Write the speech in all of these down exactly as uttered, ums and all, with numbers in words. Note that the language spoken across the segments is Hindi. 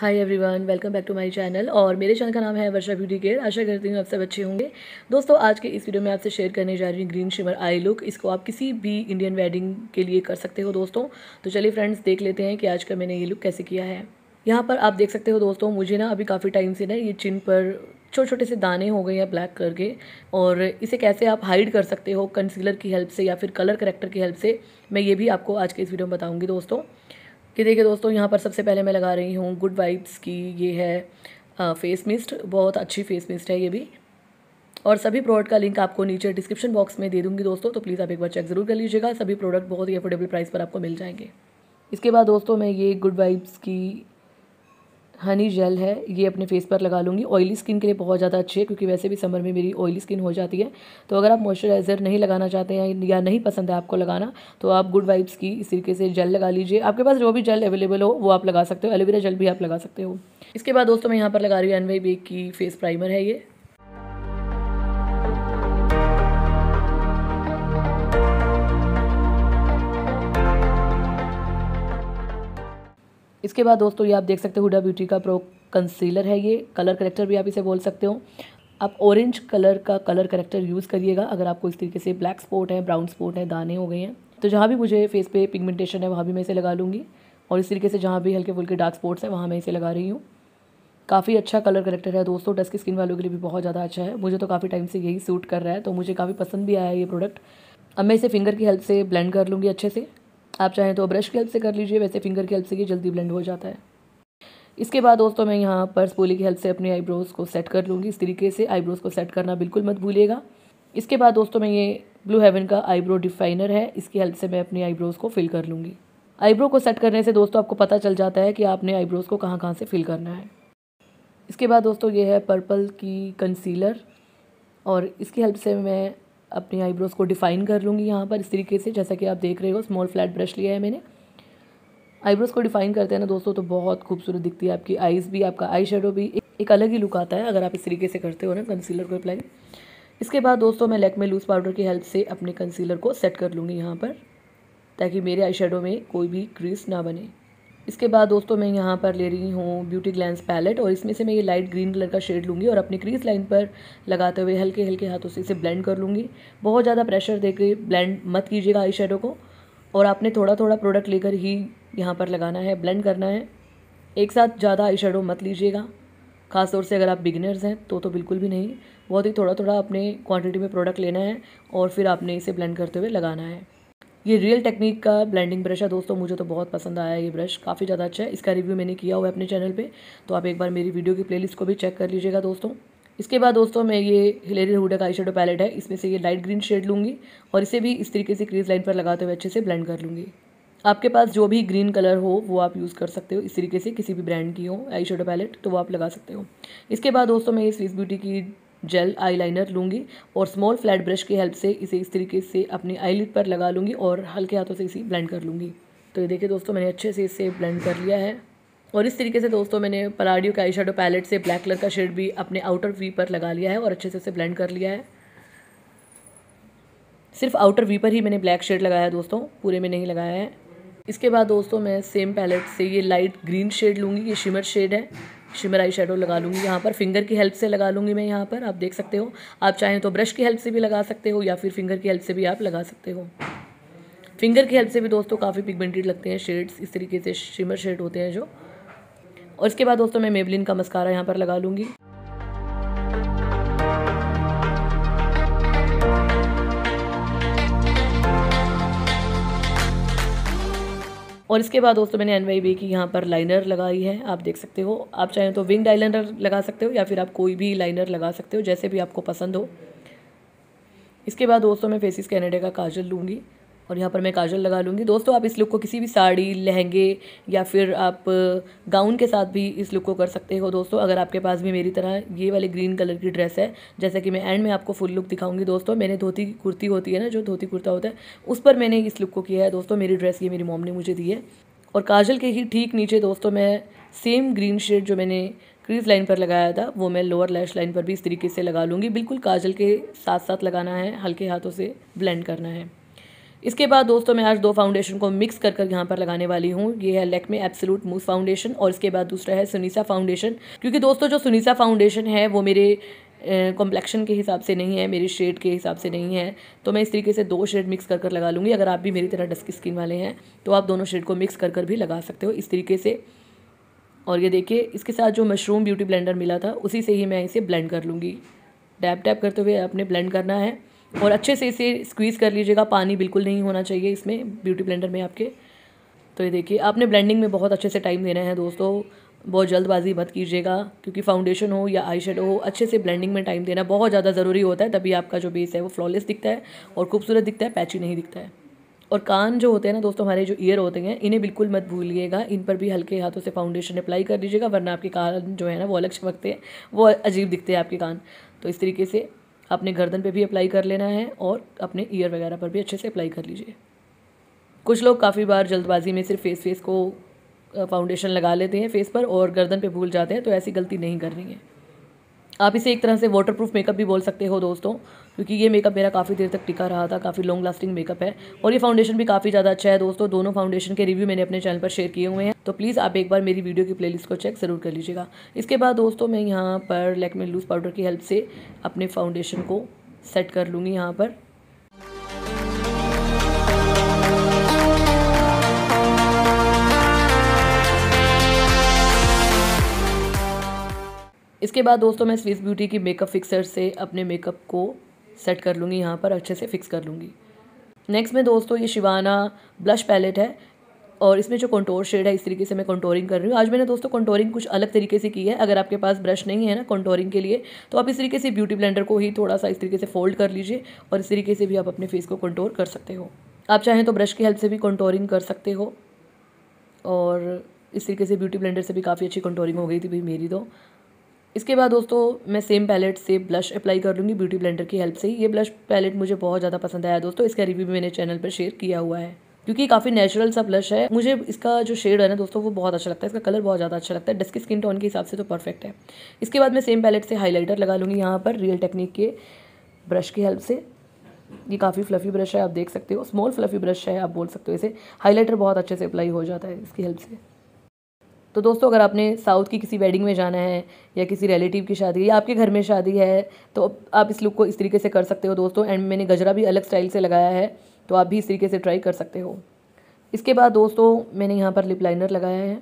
Hi everyone, welcome back to my channel. और मेरे चैनल का नाम है वर्षा ब्यूटी केयर। आशा करती हूँ आप सब अच्छे होंगे। दोस्तों, आज के इस वीडियो में आपसे शेयर करने जा रही हूँ ग्रीन शिमर आई लुक। इसको आप किसी भी इंडियन वेडिंग के लिए कर सकते हो दोस्तों। तो चलिए फ्रेंड्स, देख लेते हैं कि आज का मैंने ये लुक कैसे किया है। यहाँ पर आप देख सकते हो दोस्तों, मुझे ना अभी काफ़ी टाइम से ना ये चिन पर छोटे छोटे से दाने हो गए हैं ब्लैक कलर के। और इसे कैसे आप हाइड कर सकते हो कंसीलर की हेल्प से या फिर कलर करेक्टर की हेल्प से, मैं ये भी आपको आज के इस वीडियो में बताऊँगी दोस्तों। ये देखिए दोस्तों, यहाँ पर सबसे पहले मैं लगा रही हूँ गुड वाइब्स की, ये है आ, फेस मिस्ट। बहुत अच्छी फेस मिस्ट है ये भी। और सभी प्रोडक्ट का लिंक आपको नीचे डिस्क्रिप्शन बॉक्स में दे दूँगी दोस्तों, तो प्लीज़ आप एक बार चेक ज़रूर कर लीजिएगा। सभी प्रोडक्ट बहुत ही अफोर्डेबल प्राइस पर आपको मिल जाएंगे। इसके बाद दोस्तों, मैं ये गुड वाइब्स की हनी जेल है, ये अपने फेस पर लगा लूँगी। ऑयली स्किन के लिए बहुत ज़्यादा अच्छी है, क्योंकि वैसे भी समर में मेरी ऑयली स्किन हो जाती है। तो अगर आप मॉइस्चराइज़र नहीं लगाना चाहते हैं या नहीं पसंद है आपको लगाना, तो आप गुड वाइब्स की इस तरीके से जेल लगा लीजिए। आपके पास जो भी जेल अवेलेबल हो वो आप लगा सकते हो, एलोवेरा जेल भी आप लगा सकते हो। इसके बाद दोस्तों, मैं यहाँ पर लगा रही हूँ एन वाई बे की फेस प्राइमर है ये। इसके बाद दोस्तों, ये आप देख सकते हो हुडा ब्यूटी का प्रो कंसीलर है ये, कलर करेक्टर भी आप इसे बोल सकते हो। आप ऑरेंज कलर का कलर करेक्टर यूज़ करिएगा अगर आपको इस तरीके से ब्लैक स्पॉट है, ब्राउन स्पॉट है, दाने हो गए हैं। तो जहाँ भी मुझे फेस पे पिगमेंटेशन है वहाँ भी मैं इसे लगा लूँगी। और इस तरीके से जहाँ भी हल्के फुल्के डार्क स्पॉट्स हैं वहाँ मैं इसे लगा रही हूँ। काफ़ी अच्छा कलर करेक्टर है दोस्तों, डस्की स्किन वालों के लिए भी बहुत ज़्यादा अच्छा है। मुझे तो काफ़ी टाइम से यही सूट कर रहा है, तो मुझे काफ़ी पसंद भी आया ये प्रोडक्ट। अब मैं इसे फिंगर की हेल्प से ब्लेंड कर लूँगी अच्छे से। आप चाहें तो ब्रश की हेल्प से कर लीजिए, वैसे फिंगर की हेल्प से ये जल्दी ब्लेंड हो जाता है। इसके बाद दोस्तों, मैं यहाँ पर स्पूली की हेल्प से अपने आईब्रोज़ को सेट कर लूँगी। इस तरीके से आईब्रोज़ को सेट करना बिल्कुल मत भूलिएगा। इसके बाद दोस्तों, मैं ये ब्लू हेवन का आईब्रो डिफाइनर है, इसकी हेल्प से मैं अपने आईब्रोज़ को फिल कर लूँगी। आईब्रो को सेट करने से दोस्तों आपको पता चल जाता है कि आपने आईब्रोज़ को कहाँ कहाँ से फिल करना है। इसके बाद दोस्तों, ये है पर्पल की कंसीलर, और इसकी हेल्प से मैं अपने आईब्रोज़ को डिफ़ाइन कर लूँगी यहाँ पर इस तरीके से। जैसा कि आप देख रहे हो, स्मॉल फ्लैट ब्रश लिया है मैंने। आईब्रोज़ को डिफ़ाइन करते हैं ना दोस्तों, तो बहुत खूबसूरत दिखती है आपकी आईज़ भी, आपका आई शेडो भी, एक, एक अलग ही लुक आता है अगर आप इस तरीके से करते हो ना कंसीलर को अप्लाई। इसके बाद दोस्तों, मैं लैक्मे लूज़ पाउडर की हेल्प से अपने कंसीलर को सेट कर लूँगी यहाँ पर, ताकि मेरे आई शेडो में कोई भी क्रीज ना बने। इसके बाद दोस्तों, मैं यहाँ पर ले रही हूँ ब्यूटी ग्लैंस पैलेट, और इसमें से मैं ये लाइट ग्रीन कलर का शेड लूँगी और अपनी क्रीज लाइन पर लगाते हुए हल्के हल्के हाथों से इसे ब्लेंड कर लूँगी। बहुत ज़्यादा प्रेशर देकर ब्लेंड मत कीजिएगा आई शेडो को, और आपने थोड़ा थोड़ा प्रोडक्ट लेकर ही यहाँ पर लगाना है, ब्लेंड करना है। एक साथ ज़्यादा आई शेडो मत लीजिएगा, ख़ासतौर से अगर आप बिगिनर्स हैं तो तो बिल्कुल भी नहीं। बहुत ही थोड़ा थोड़ा अपने क्वान्टिटी में प्रोडक्ट लेना है और फिर आपने इसे ब्लेंड करते हुए लगाना है। ये रियल टेक्निक का ब्लेंडिंग ब्रश है दोस्तों, मुझे तो बहुत पसंद आया ये ब्रश, काफ़ी ज़्यादा अच्छा है। इसका रिव्यू मैंने किया हुआ है अपने चैनल पे, तो आप एक बार मेरी वीडियो की प्लेलिस्ट को भी चेक कर लीजिएगा दोस्तों। इसके बाद दोस्तों, मैं ये हिलेरी हुडा का आई शेडो पैलेट है, इसमें से ये लाइट ग्रीन शेड लूँगी और इसे भी इस तरीके से क्रीज लाइन पर लगाते हुए अच्छे से ब्लेंड कर लूँगी। आपके पास जो भी ग्रीन कलर हो वो आप यूज़ कर सकते हो, इस तरीके से किसी भी ब्रांड की हो आई शेडो पैलेट तो वो आप लगा सकते हो। इसके बाद दोस्तों, मैं ये स्विस ब्यूटी की जेल आईलाइनर लूँगी और स्मॉल फ्लैट ब्रश की हेल्प से इसे इस तरीके से अपने आईलिड पर लगा लूँगी और हल्के हाथों से इसे ब्लेंड कर लूँगी। तो ये देखिए दोस्तों, मैंने अच्छे से इसे ब्लेंड कर लिया है। और इस तरीके से दोस्तों, मैंने पलाडियो के आई शेडो पैलेट से ब्लैक कलर का शेड भी अपने आउटर वी पर लगा लिया है और अच्छे से उसे ब्लेंड कर लिया है। सिर्फ आउटर वी पर ही मैंने ब्लैक शेड लगाया है दोस्तों, पूरे में नहीं लगाया है। इसके बाद दोस्तों, मैं सेम पैलेट से ये लाइट ग्रीन शेड लूँगी, ये शिमर शेड है, शिमर आई शेडो लगा लूँगी यहाँ पर। फिंगर की हेल्प से लगा लूँगी मैं यहाँ पर, आप देख सकते हो। आप चाहें तो ब्रश की हेल्प से भी लगा सकते हो या फिर फिंगर की हेल्प से भी आप लगा सकते हो। फिंगर की हेल्प से भी दोस्तों काफ़ी पिगमेंटेड लगते हैं शेड्स, इस तरीके से शिमर शेड होते हैं जो। और इसके बाद दोस्तों, मैं मेबलिन का मस्कारा यहाँ पर लगा लूँगी। और इसके बाद दोस्तों, मैंने एन वाई बे की यहाँ पर लाइनर लगाई है, आप देख सकते हो। आप चाहें तो विंग आईलाइनर लगा सकते हो या फिर आप कोई भी लाइनर लगा सकते हो, जैसे भी आपको पसंद हो। इसके बाद दोस्तों, मैं फेसिस कैनेडा का काजल लूँगी और यहाँ पर मैं काजल लगा लूँगी दोस्तों। आप इस लुक को किसी भी साड़ी, लहंगे या फिर आप गाउन के साथ भी इस लुक को कर सकते हो दोस्तों। अगर आपके पास भी मेरी तरह ये वाली ग्रीन कलर की ड्रेस है, जैसा कि मैं एंड में आपको फुल लुक दिखाऊंगी दोस्तों। मैंने धोती कुर्ती होती है ना, जो धोती कुर्ता होता है, उस पर मैंने इस लुक को किया है दोस्तों। मेरी ड्रेस ये मेरी मॉम ने मुझे दी है। और काजल के ही ठीक नीचे दोस्तों, मैं सेम ग्रीन शेड जो मैंने क्रीज लाइन पर लगाया था वो मैं लोअर लैश लाइन पर भी इस तरीके से लगा लूँगी। बिल्कुल काजल के साथ साथ लगाना है, हल्के हाथों से ब्लेंड करना है। इसके बाद दोस्तों मैं आज दो फाउंडेशन को मिक्स कर कर यहाँ पर लगाने वाली हूँ। ये है लैक्मे एब्सोल्यूट मूस फाउंडेशन और इसके बाद दूसरा है सुनीसा फाउंडेशन, क्योंकि दोस्तों जो सुनीसा फाउंडेशन है वो मेरे कॉम्प्लेक्शन के हिसाब से नहीं है, मेरे शेड के हिसाब से नहीं है, तो मैं इस तरीके से दो शेड मिक्स कर कर लगा लूँगी। अगर आप भी मेरी तरह डस्की स्किन वाले हैं तो आप दोनों शेड को मिक्स कर कर भी लगा सकते हो इस तरीके से। और ये देखिए इसके साथ जो मशरूम ब्यूटी ब्लेंडर मिला था उसी से ही मैं इसे ब्लेंड कर लूँगी। डैप डैप करते हुए आपने ब्लेंड करना है और अच्छे से इसे स्क्वीज़ कर लीजिएगा, पानी बिल्कुल नहीं होना चाहिए इसमें ब्यूटी ब्लेंडर में आपके। तो ये देखिए आपने ब्लेंडिंग में बहुत अच्छे से टाइम देना है दोस्तों, बहुत जल्दबाजी मत कीजिएगा, क्योंकि फाउंडेशन हो या आई शेडो हो अच्छे से ब्लेंडिंग में टाइम देना बहुत ज़्यादा ज़रूरी होता है, तभी आपका जो बेस है वो फ्लॉलेस दिखता है और खूबसूरत दिखता है, पैची नहीं दिखता है। और कान जो होते हैं ना दोस्तों, हमारे जो ईयर होते हैं, इन्हें बिल्कुल मत भूलिएगा, इन पर भी हल्के हाथों से फाउंडेशन अप्लाई कर दीजिएगा, वरना आपके कान जो है ना वो अलग चमकते हैं, वो अजीब दिखते हैं आपके कान। तो इस तरीके से अपने गर्दन पे भी अप्लाई कर लेना है और अपने ईयर वगैरह पर भी अच्छे से अप्लाई कर लीजिए। कुछ लोग काफ़ी बार जल्दबाजी में सिर्फ फेस फेस को फाउंडेशन लगा लेते हैं फेस पर और गर्दन पे भूल जाते हैं, तो ऐसी गलती नहीं करनी है। आप इसे एक तरह से वाटरप्रूफ मेकअप भी बोल सकते हो दोस्तों, क्योंकि ये मेकअप मेरा काफ़ी देर तक टिका रहा था, काफ़ी लॉन्ग लास्टिंग मेकअप है और ये फाउंडेशन भी काफ़ी ज़्यादा अच्छा है दोस्तों। दोनों फाउंडेशन के रिव्यू मैंने अपने चैनल पर शेयर किए हुए हैं, तो प्लीज़ आप एक बार मेरी वीडियो की प्लेलिस्ट को चेक ज़रूर कर लीजिएगा। इसके बाद दोस्तों मैं यहाँ पर लैक्मे लूज़ पाउडर की हेल्प से अपने फाउंडेशन को सेट कर लूँगी यहाँ पर। इसके बाद दोस्तों मैं स्विस ब्यूटी की मेकअप फिक्सर से अपने मेकअप को सेट कर लूँगी यहाँ पर, अच्छे से फिक्स कर लूँगी। नेक्स्ट में दोस्तों ये शिवाना ब्लश पैलेट है और इसमें जो कंटोर शेड है इस तरीके से मैं कंटोरिंग कर रही हूँ। आज मैंने दोस्तों कंटोरिंग कुछ अलग तरीके से की है। अगर आपके पास ब्रश नहीं है ना कंटोरिंग के लिए, तो आप इस तरीके से ब्यूटी ब्लेंडर को ही थोड़ा सा इस तरीके से फोल्ड कर लीजिए और इस तरीके से भी आप अपने फेस को कंटोर कर सकते हो। आप चाहें तो ब्रश की हेल्प से भी कंटोरिंग कर सकते हो। और इस तरीके से ब्यूटी ब्लेंडर से भी काफ़ी अच्छी कंटोरिंग हो गई थी मेरी तो। इसके बाद दोस्तों मैं सेम पैलेट से ब्लश अप्लाई कर लूँगी ब्यूटी ब्लेंडर की हेल्प से। ये ब्लश पैलेट मुझे बहुत ज़्यादा पसंद आया दोस्तों, इसका रिव्यू भी मैंने चैनल पर शेयर किया हुआ है, क्योंकि काफ़ी नेचुरल सा ब्लश है। मुझे इसका जो शेड है ना दोस्तों वो बहुत अच्छा लगता है, इसका कलर बहुत ज़्यादा अच्छा लगता है, डस्की स्किन टोन के हिसाब से तो परफेक्ट है। इसके बाद मैं सेम पैलेट से हाईलाइटर लगा लूँगी यहाँ पर रियल टेक्निक के ब्रश की हेल्प से। ये काफ़ी फ्लफ़ी ब्रश है, आप देख सकते हो, स्मॉल फ्लफ़ी ब्रश है आप बोल सकते हो इसे। हाईलाइटर बहुत अच्छे से अप्लाई हो जाता है इसकी हेल्प से। तो दोस्तों अगर आपने साउथ की किसी वेडिंग में जाना है या किसी रिलेटिव की शादी है या आपके घर में शादी है, तो आप इस लुक को इस तरीके से कर सकते हो दोस्तों। एंड मैंने गजरा भी अलग स्टाइल से लगाया है, तो आप भी इस तरीके से ट्राई कर सकते हो। इसके बाद दोस्तों मैंने यहाँ पर लिप लाइनर लगाया है।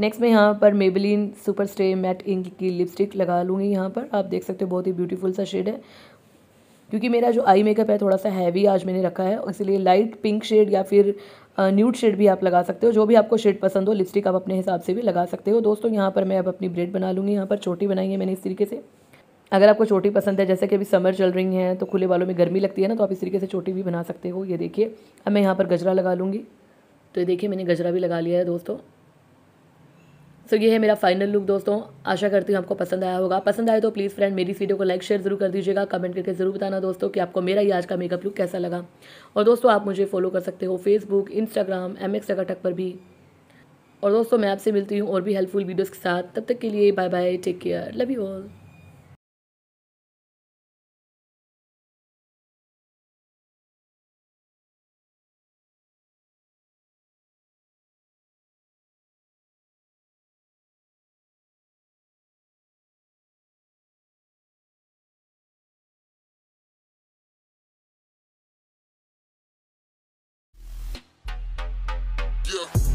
नेक्स्ट मैं यहाँ पर Maybelline super stay matte ink की लिपस्टिक लगा लूँगी यहाँ पर। आप देख सकते हो बहुत ही ब्यूटीफुल सा शेड है, क्योंकि मेरा जो आई मेकअप है थोड़ा सा हैवी आज मैंने रखा है, इसलिए लाइट पिंक शेड या फिर न्यूड शेड भी आप लगा सकते हो, जो भी आपको शेड पसंद हो। लिपस्टिक आप अपने हिसाब से भी लगा सकते हो दोस्तों। यहाँ पर मैं अब अपनी ब्रेड बना लूँगी, यहाँ पर छोटी बनाई है मैंने इस तरीके से। अगर आपको छोटी पसंद है, जैसे कि अभी समर चल रही है तो खुले बालों में गर्मी लगती है ना, तो आप इस तरीके से छोटी भी बना सकते हो। ये देखिए अब मैं यहाँ पर गजरा लगा लूँगी, तो ये देखिए मैंने गजरा भी लगा लिया है दोस्तों। सो so, ये है मेरा फाइनल लुक दोस्तों। आशा करती हूँ आपको पसंद आया होगा। पसंद आए तो प्लीज़ फ्रेंड मेरी इस वीडियो को लाइक शेयर जरूर कर दीजिएगा। कमेंट करके ज़रूर बताना दोस्तों कि आपको मेरा ये आज का मेकअप लुक कैसा लगा। और दोस्तों आप मुझे फॉलो कर सकते हो Facebook, Instagram, M X Takatak पर भी। और दोस्तों मैं आपसे मिलती हूँ और भी हेल्पफुल वीडियोज़ के साथ। तब तक के लिए bye bye, take care, love you all. Yeah.